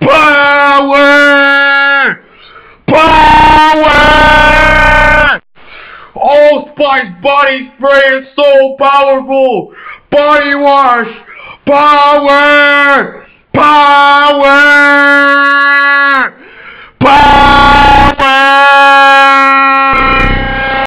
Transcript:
Power! Power! Old Spice body spray is so powerful! Body wash! Power! Power!